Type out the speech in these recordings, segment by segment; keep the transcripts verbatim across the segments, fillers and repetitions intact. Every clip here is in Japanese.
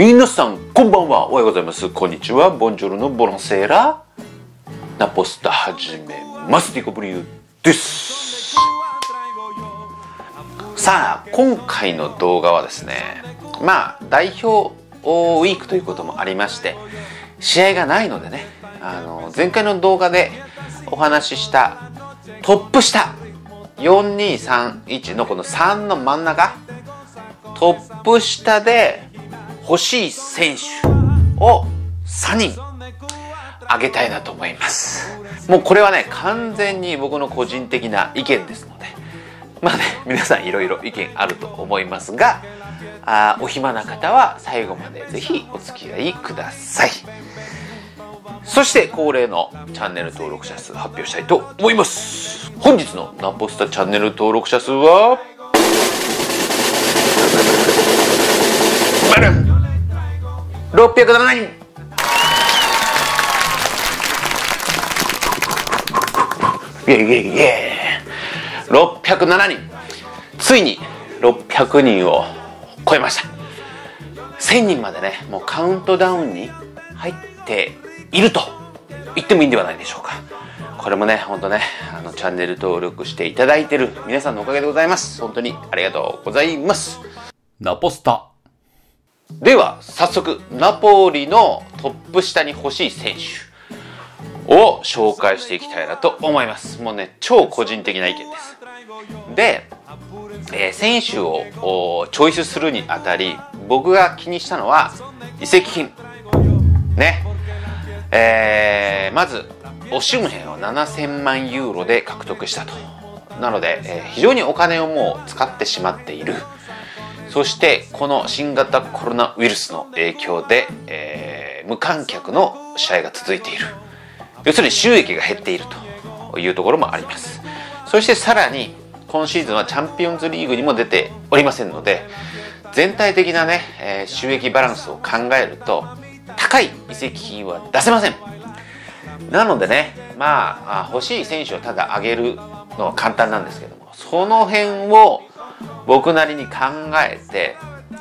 皆さんこんばんは、おはようございます、こんにちは、ボンジョルノ、ボロンセーラ、ナポスタ始めます。ディコブリューです。さあ今回の動画はですね、まあ代表ウィークということもありまして、試合がないのでね、あの前回の動画でお話ししたトップ下よんにさんいちのこのさんの真ん中、トップ下で欲しい選手をさんにんあげたいなと思います。もうこれはね、完全に僕の個人的な意見ですので、まあね、皆さんいろいろ意見あると思いますが、あお暇な方は最後まで是非お付き合いください。そして恒例のチャンネル登録者数発表したいと思います。本日のナポスタチャンネル登録者数はろっぴゃくななにん。イエイイエイイエイ、ろっぴゃくななにん、ついにろっぴゃくにんを超えました。せんにんまでね、もうカウントダウンに入っていると言ってもいいんではないでしょうか。これもね、ほんとね、あのチャンネル登録していただいてる皆さんのおかげでございます。本当にありがとうございます。ナポスタでは早速、ナポリのトップ下に欲しい選手を紹介していきたいなと思います。もうね、超個人的な意見です。で、えー、選手をチョイスするにあたり、僕が気にしたのは移籍金ね。えー、まずオシムヘンをななせんまんユーロで獲得したと。なので、えー、非常にお金をもう使ってしまっている。そしてこの新型コロナウイルスの影響で、えー、無観客の試合が続いている。要するに収益が減っているというところもあります。そしてさらに今シーズンはチャンピオンズリーグにも出ておりませんので、全体的なね、えー、収益バランスを考えると高い移籍金は出せません。なのでね、まあ欲しい選手をただ上げるのは簡単なんですけども、その辺を僕なりに考えて、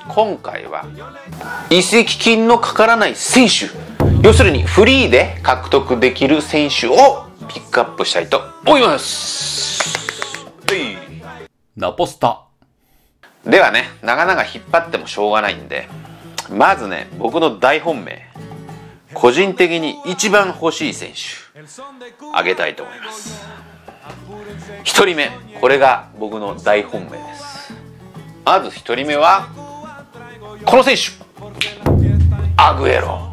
今回は移籍金のかからない選手、要するにフリーで獲得できる選手をピックアップしたいと思います。ナポスタではね、長々引っ張ってもしょうがないんで、まずね、僕の大本命、個人的に一番欲しい選手あげたいと思います。ひとりめ、これが僕の大本命です。まずひとりめはこの選手、アグエロ。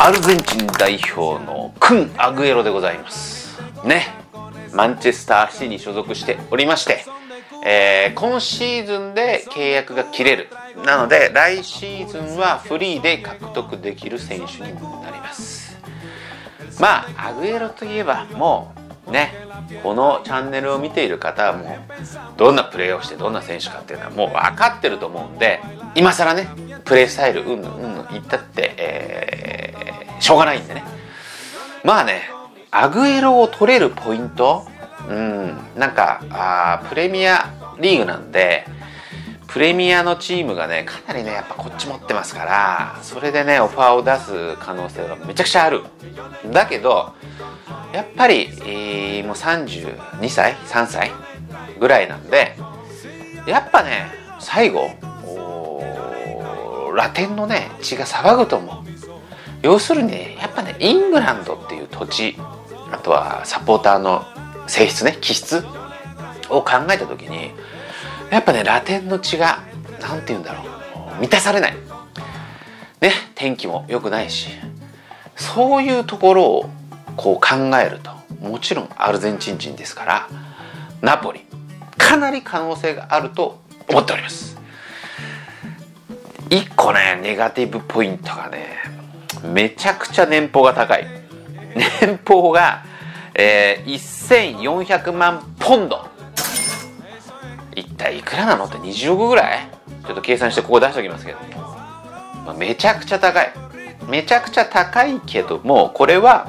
アルゼンチン代表のクン・アグエロでございますね。マンチェスターシティに所属しておりまして、えー、今シーズンで契約が切れる。なので来シーズンはフリーで獲得できる選手になります。まあアグエロといえばもうね、このチャンネルを見ている方はもうどんなプレーをしてどんな選手かっていうのはもう分かってると思うんで、今更ねプレースタイルうんぬんうんぬん言ったって、えー、しょうがないんでね。まあね、アグエロを取れるポイント、うん、なんかあプレミアリーグなんで、プレミアのチームがねかなりねやっぱこっち持ってますから、それでねオファーを出す可能性がめちゃくちゃある。だけどやっぱり、えー、もうさんじゅうにさいさんさいぐらいなんで、やっぱね最後ラテンのね血が騒ぐと思う。要するにやっぱね、イングランドっていう土地、あとはサポーターの性質ね、気質を考えた時にやっぱねラテンの血が何て言うんだろう、満たされないね、天気も良くないし、そういうところをこう考えると、もちろんアルゼンチン人ですからナポリかなり可能性があると思っております。いっこねネガティブポイントがね、めちゃくちゃ年俸が高い。年俸が、えー、せんよんひゃくまんポンド、一体いくらなのってにじゅうおくぐらい、ちょっと計算してここ出しておきますけど、まあ、めちゃくちゃ高い、めちゃくちゃ高いけども、これは、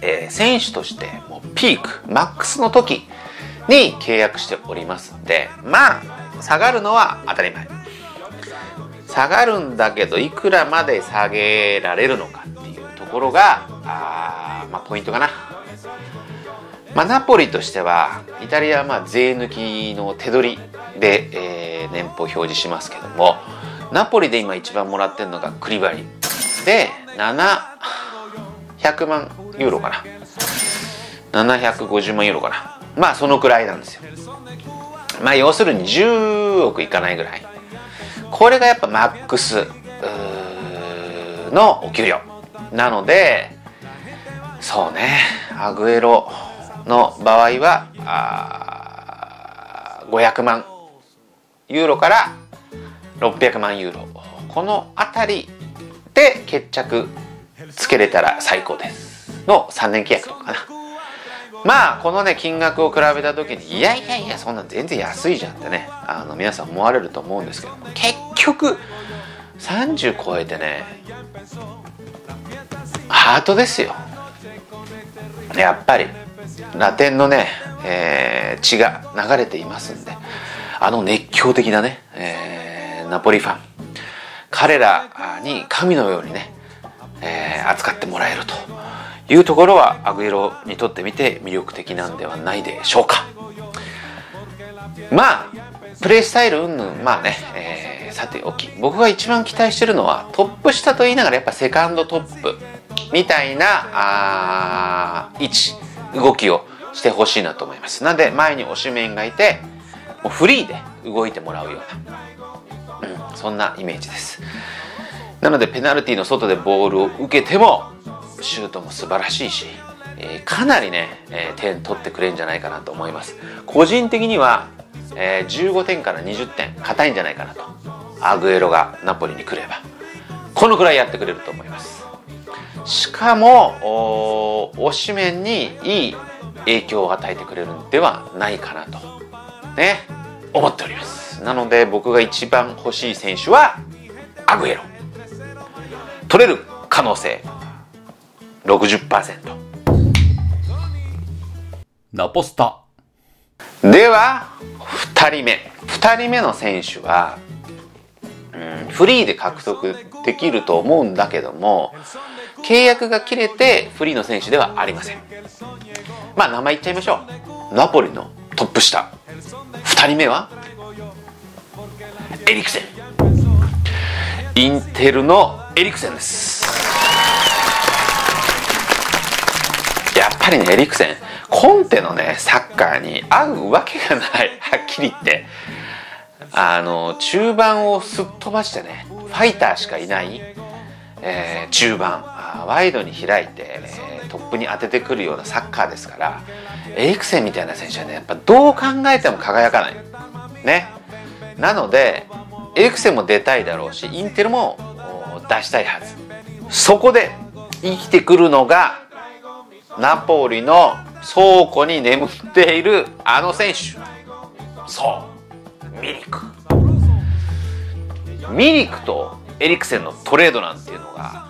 えー、選手としてもうピークマックスの時に契約しておりますんで、まあ下がるのは当たり前。下がるんだけどいくらまで下げられるのかっていうところがあ、まあ、ポイントかな。まあ、ナポリとしてはイタリアはまあ税抜きの手取りで、えー、年俸表示しますけども、ナポリで今一番もらってるのがクリバリでななひゃくまんユーロかな、ななひゃくごじゅうまんユーロかな、まあそのくらいなんですよ。まあ要するにじゅうおくいかないぐらい、これがやっぱマックスのお給料なので、そうね、アグエロの場合はごひゃくまんユーロからろっぴゃくまんユーロ、この辺りで決着つけれたら最高ですのさんねんけいやくとかかな。まあこのね金額を比べた時に、いやいやいやそんなん全然安いじゃんってね、あの皆さん思われると思うんですけども、結局さんじゅう超えてねハートですよ。やっぱりラテンのね、えー、血が流れていますんで、あの熱狂的なね、えー、ナポリファン、彼らに神のようにね、えー、扱ってもらえるというところはアグエロにとってみて魅力的なんではないでしょうか。まあプレースタイル云々、まあね、えー、さておき、僕が一番期待してるのはトップ下と言いながらやっぱセカンドトップみたいなあ位置動きをしてほしいなと思います。なので前にオシメンがいてもうフリーで動いてもらうような、うん、そんなイメージです。なのでペナルティの外でボールを受けてもシュートも素晴らしいし、えー、かなりね、えー、点取ってくれるんじゃないかなと思います。個人的には、えー、じゅうごてんからにじゅってん硬いんじゃないかなと、アグエロがナポリに来ればこのくらいやってくれると思います。しかも推しメンにいい影響を与えてくれるんではないかなとね思っております。なので僕が一番欲しい選手はアグエロ、取れる可能性 ろくじゅっパーセント。 ナポスタではふたりめふたりめの選手は、うん、フリーで獲得できると思うんだけども、契約が切れてフリーの選手ではありません。まあ名前言っちゃいましょう。ナポリのトップ下ふたりめはエリクセン、インテルのエリクセンです。やっぱりねエリクセン、コンテのねサッカーに合うわけがない。はっきり言ってあの中盤をすっ飛ばしてね、ファイターしかいない、えー、中盤ワイドに開いて、えー、トップに当ててくるようなサッカーですから、エリクセンみたいな選手はねやっぱどう考えても輝かないね。なのでエリクセンも出たいだろうし、インテルも出したいはず。そこで生きてくるのがナポリの倉庫に眠っているあの選手、そうミリク。ミリクとエリクセンのトレードなんていうのが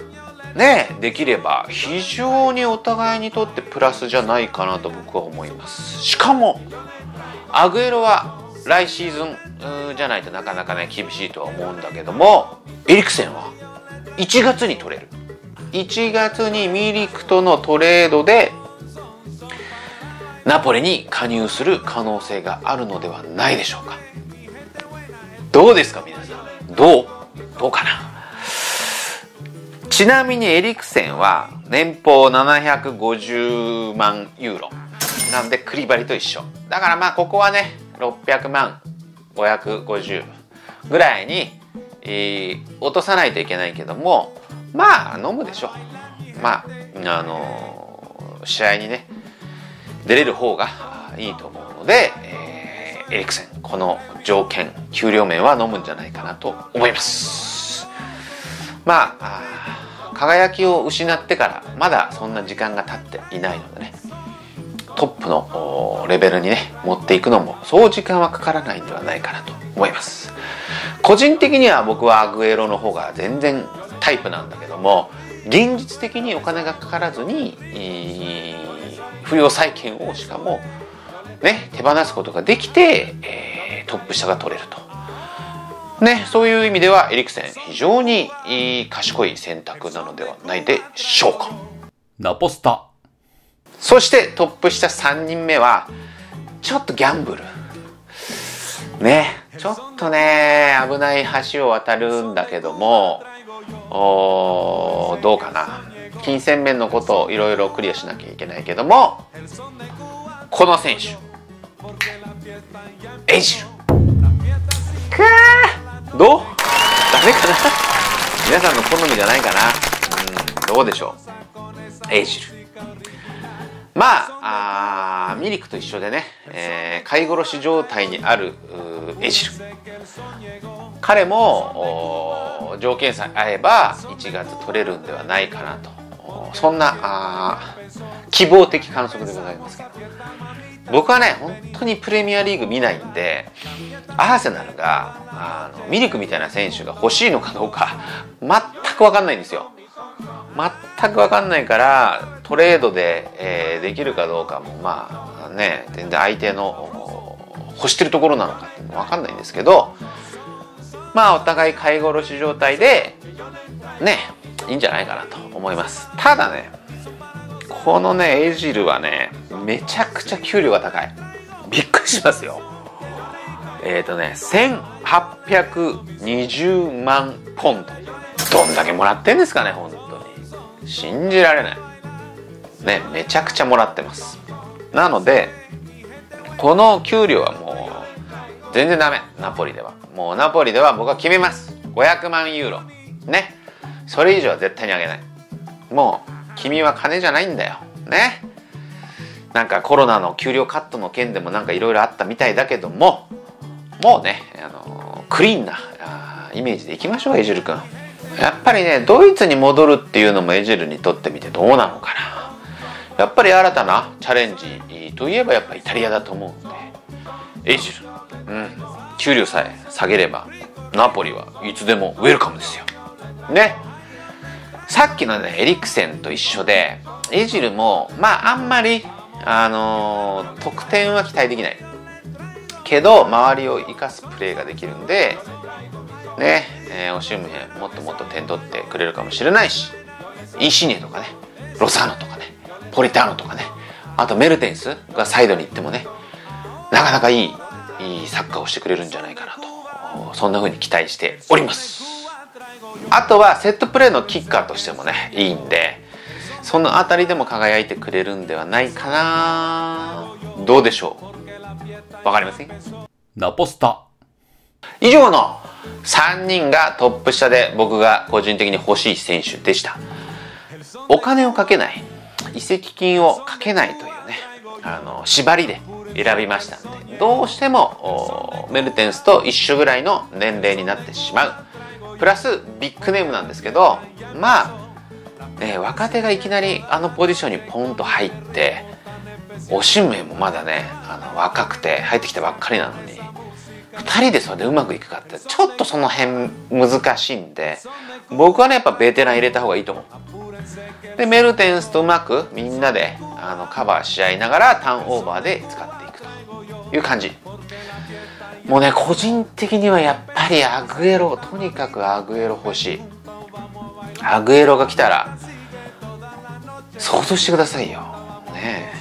ねできれば非常にお互いにとってプラスじゃないかなと僕は思います。しかもアグエロは来シーズンじゃないとなかなかね厳しいとは思うんだけども、エリクセンはいちがつに取れる。いちがつにミリクとのトレードでナポリに加入する可能性があるのではないでしょうか。どうですか皆さん、どうどうかな。ちなみにエリクセンは年俸ななひゃくごじゅうまんユーロなんでクリバリと一緒だから、まあここはねろっぴゃくまんごひゃくごじゅうぐらいに、えー、落とさないといけないけども、まあ飲むでしょう。まああのー、試合にね出れる方がいいと思うので、えー、エリクセンこの条件給料面は飲むんじゃないかなと思います。まあ輝きを失ってからまだそんな時間が経っていないのでね、トップのレベルにね持っていくのもそう時間はかからないんではないかなと思います。個人的には僕はアグエロの方が全然タイプなんだけども、現実的にお金がかからずに、えー、不良債権をしかもね手放すことができて、えー、トップ下が取れるとね、そういう意味ではエリクセン非常に賢い選択なのではないでしょうか。ナポスタ。そしてトップ下さんにんめはちょっとギャンブルね、ちょっとね危ない橋を渡るんだけども、おどうかな、金銭面のことをいろいろクリアしなきゃいけないけども、この選手エイジルくーどうダメかな皆さんの好みじゃないかな、うん、どうでしょう。エイジル、まあ、あミリクと一緒でね、えー、飼い殺し状態にあるエイジル、彼も条件さえ合えばいちがつ取れるんではないかなと、そんなあ希望的観測でございますけど、僕はね本当にプレミアリーグ見ないんで、アーセナルがあのミリクみたいな選手が欲しいのかどうか全く分かんないんですよ。全く分かんないからトレードで、えー、できるかどうかもまあね、全然相手の欲してるところなのかって分かんないんですけど、まあお互い飼い殺し状態でねいいんじゃないかなと思います。ただねこのねエイジルはねめちゃくちゃ給料が高い、びっくりしますよ。えっとねせんはっぴゃくにじゅうまんポンド、どんだけもらってんですかね、本当に信じられないね、めちゃくちゃもらってます。なのでこの給料はもう全然ダメ。ナポリではもうナポリでは僕は決めます。ごひゃくまんユーロね、それ以上は絶対にあげない。もう君は金じゃないんだよね。なんかコロナの給料カットの件でもなんかいろいろあったみたいだけども、もうね、あのー、クリーンなーイメージでいきましょう。エジル君やっぱりねドイツに戻るっていうのもエジルにとってみてどうなのかな。やっぱり新たなチャレンジといえばやっぱイタリアだと思うんで、エジル、うん、給料さえ下げればナポリはいつでもウェルカムですよね。さっきのねエリクセンと一緒でエジルもまああんまり、あのー、得点は期待できないけど周りを生かすプレーができるんでね、えー、オシムヘンもっともっと点取ってくれるかもしれないし、インシニエとかねロサーノとかねポリターノとかね、あとメルテンスがサイドに行ってもねなかなかいい、いいサッカーをしてくれるんじゃないかなと、そんな風に期待しております。あとはセットプレーのキッカーとしてもねいいんで、そのあたりでも輝いてくれるんではないかな。どうでしょう、わかりません。ナポスタ。以上のさんにんがトップ下で僕が個人的に欲しい選手でした。お金をかけない、移籍金をかけないというね、あの縛りで選びましたんで、どうしてもメルテンスと一緒ぐらいの年齢になってしまう、プラスビッグネームなんですけど、まあ、ね、若手がいきなりあのポジションにポンと入って、オシムヘンもまだねあの若くて入ってきたばっかりなのにふたりでそれでうまくいくかってちょっとその辺難しいんで、僕はねやっぱベテラン入れた方がいいと思う。でメルテンスとうまくみんなであのカバーし合いながらターンオーバーで使っていくという感じ。もうね個人的にはやっぱりアグエロ、とにかくアグエロ欲しい。アグエロが来たら想像してくださいよね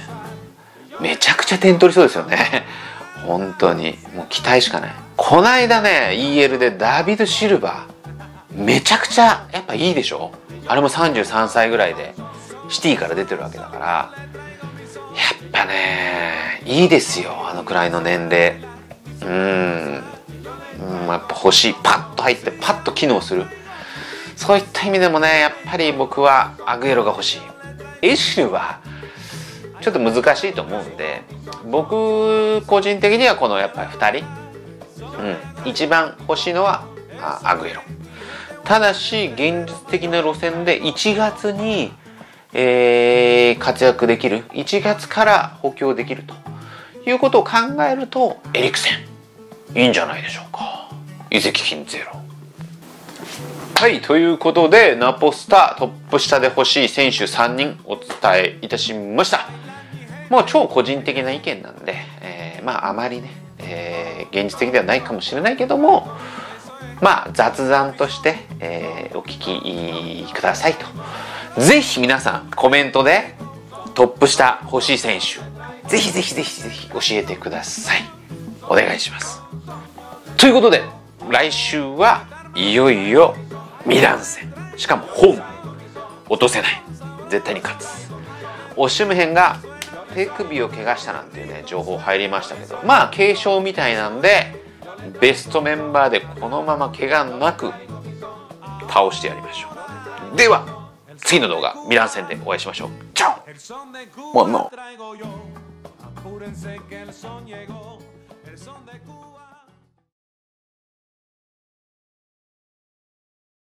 え、めちゃくちゃ点取りそうですよね本当にもう期待しかない。こないだね イーエル でダビド・シルバーめちゃくちゃやっぱいいでしょ。あれもさんじゅうさんさいぐらいでシティから出てるわけだから、やっぱねいいですよ、あのくらいの年齢。うーん、やっぱ欲しい、パッと入ってパッと機能する、そういった意味でもねやっぱり僕はアグエロが欲しい。エシルはちょっと難しいと思うんで、僕個人的にはこのやっぱりふたり、うん、一番欲しいのはアグエロ。ただし現実的な路線でいちがつに、えー、活躍できる、いちがつから補強できるということを考えるとエリクセンいいんじゃないでしょうか。移籍金ゼロ。はいということでナポスタトップ下で欲しい選手さんにんお伝えいたしました。もう超個人的な意見なんで、えー、まああまりね、えー、現実的ではないかもしれないけども、まあ雑談として、えー、お聞きくださいと。ぜひ皆さんコメントでトップ下欲しい選手、ぜひぜひぜひぜひ教えてください。お願いします。ということで来週はいよいよミラン戦、しかもホーム、落とせない、絶対に勝つ。オシムヘンが手首を怪我したなんていうね情報入りましたけど、まあ軽傷みたいなんでベストメンバーでこのまま怪我なく倒してやりましょう。では次の動画、ミラン戦でお会いしましょう。チャオ。もうもう